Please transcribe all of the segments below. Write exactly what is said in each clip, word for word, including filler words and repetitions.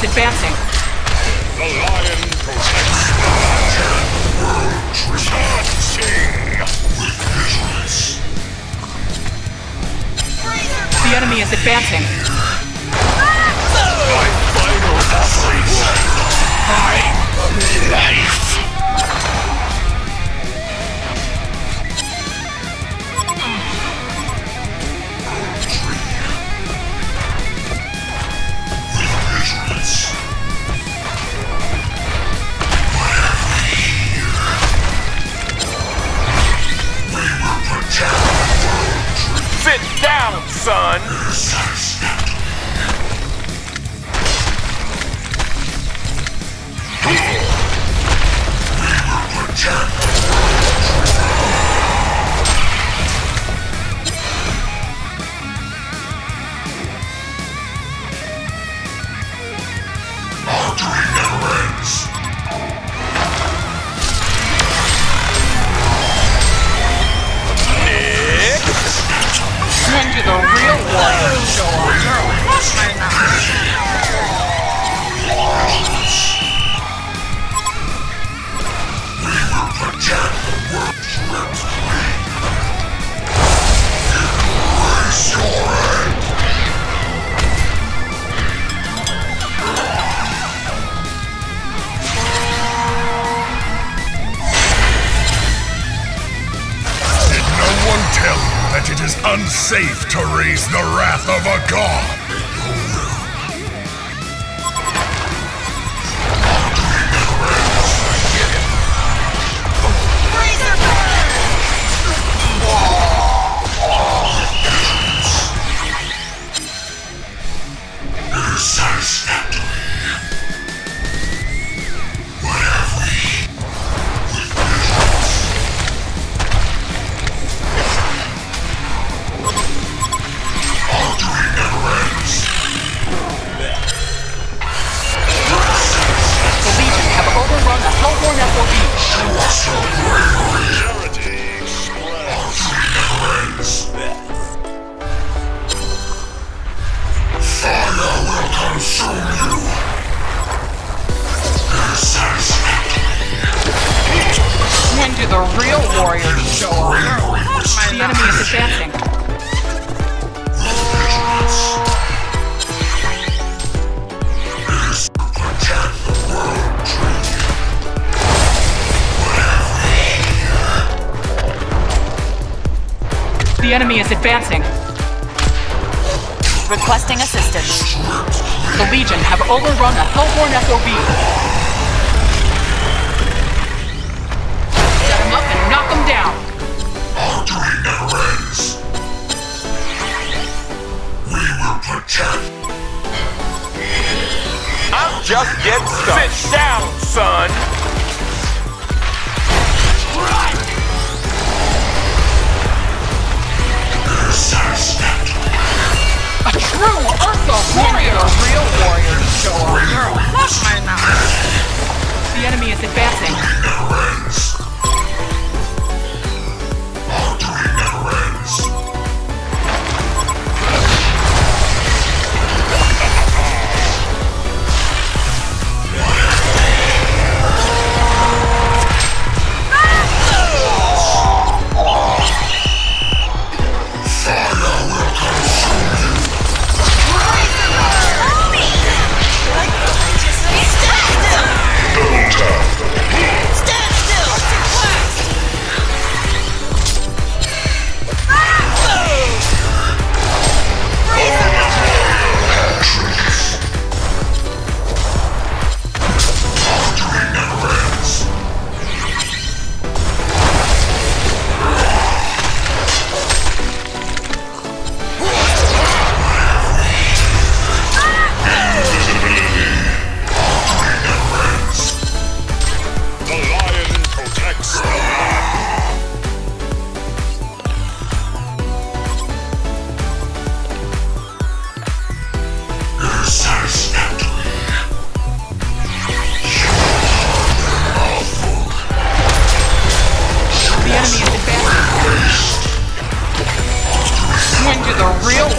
It's advancing. The lion protects the lion. The enemy is advancing. My final athlete. My life. Sit down, son! Safe to raise the wrath of a god. The enemy is advancing. Requesting assistance. The Legion have overrun a Hellbourne S O B. Set them up and knock them down. Our duty never ends. We will protect. I'll just get stuck. Sit down, son. Run! A true Ursa warrior! A real warrior, sure. You're lost right now. The enemy is advancing. Our duty never ends.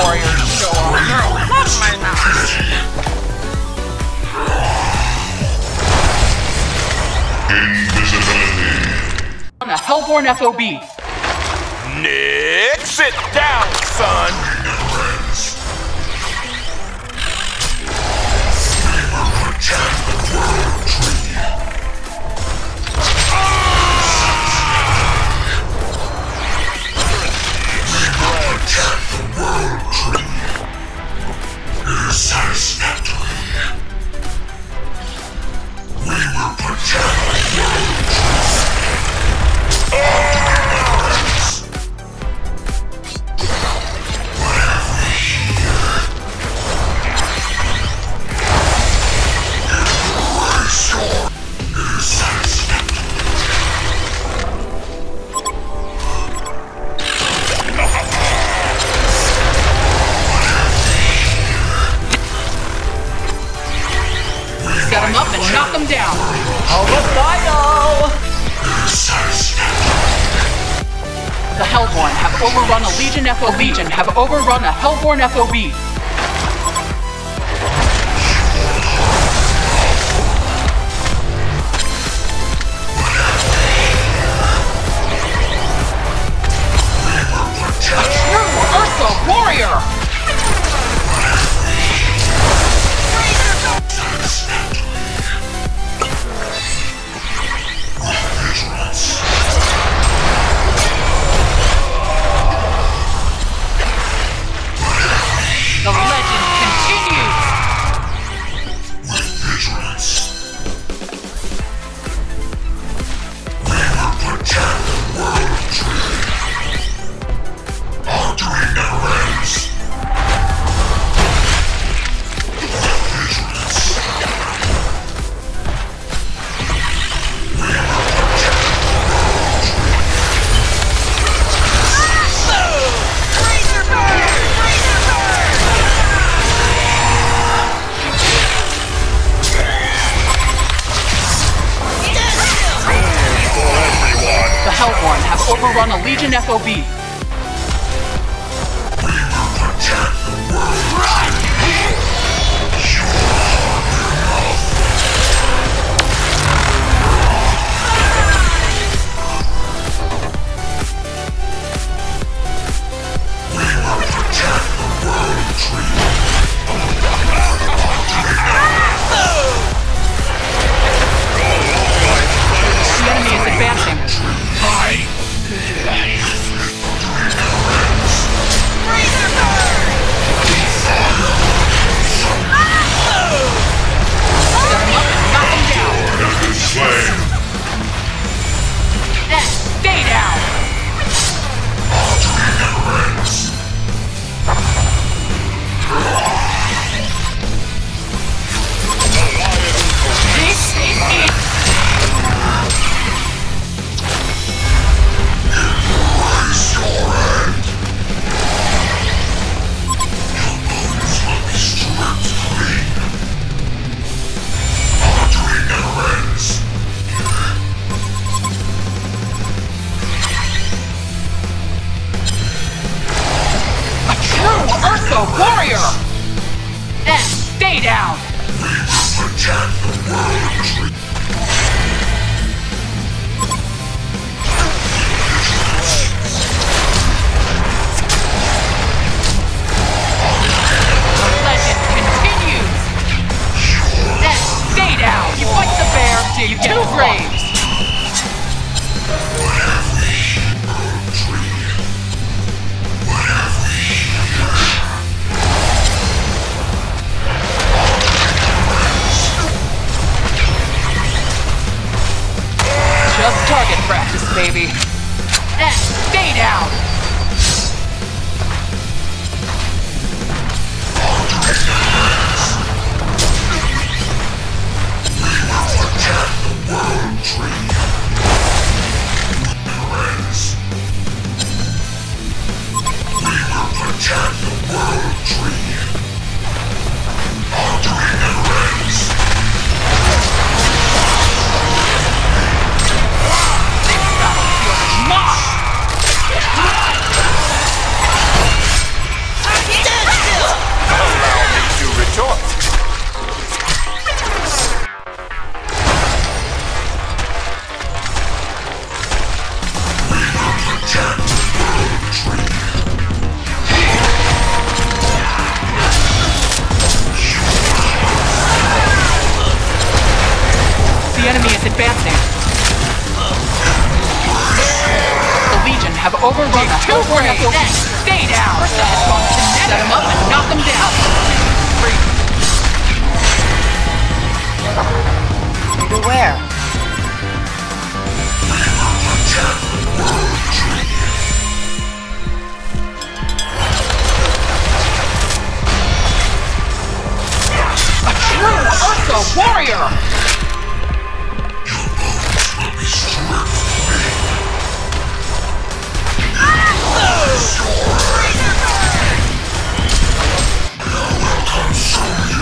Warriors show up. You're lost right now. Invisibility. I'm a Hellbourne F O B. Nick, sit down, son. We will protect the world tree. We will protect the world tree. It is satisfactory. We will protect the world tree. Oh! Overrun a Legion F O B. Legion have overrun a Hellbourne F O B. A true Ursa warrior! Overrun a Legion F O B. We will protect the world. Run! You are enough. We will protect the world tree. The enemy is advancing. I the enemy is advancing. The Legion have overrun us. Two great! Stay down! Ursa has gone kinetic! Set them up and knock them down! Beware! A true Ursa warrior! You both will be stripped of me! Now I'll consume you!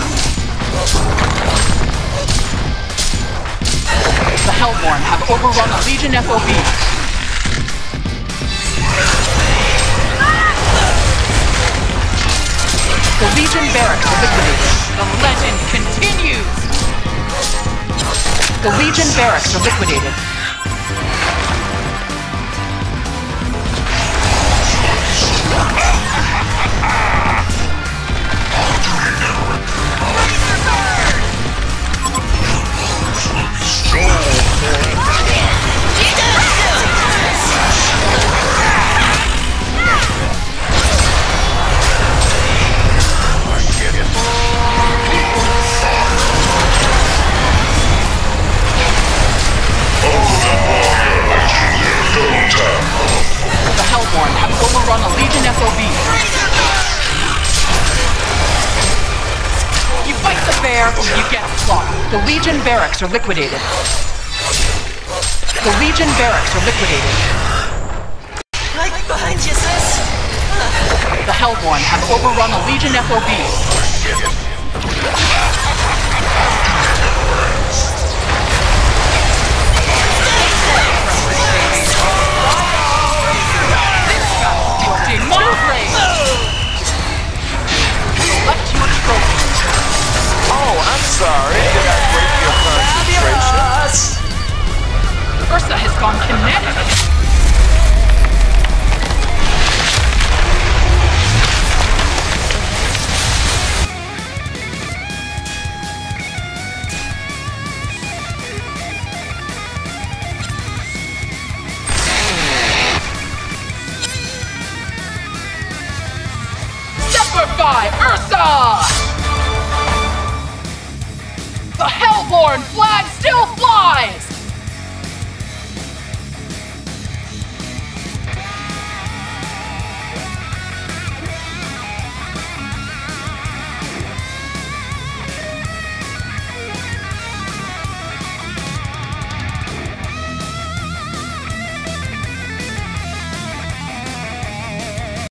The Hellhorn have overrun the Legion F O B. The Legion barracks are liquidated. The legend continues! The Legion barracks are liquidated. The Legion barracks are liquidated. The Legion barracks are liquidated. Right behind you, sis. The Hellborn have overrun a Legion F O B. Oh, I'm sorry. Did I break your concentration? Ursa has gone kinetic. Superfy Ursa! The Hellbourne flag still flies!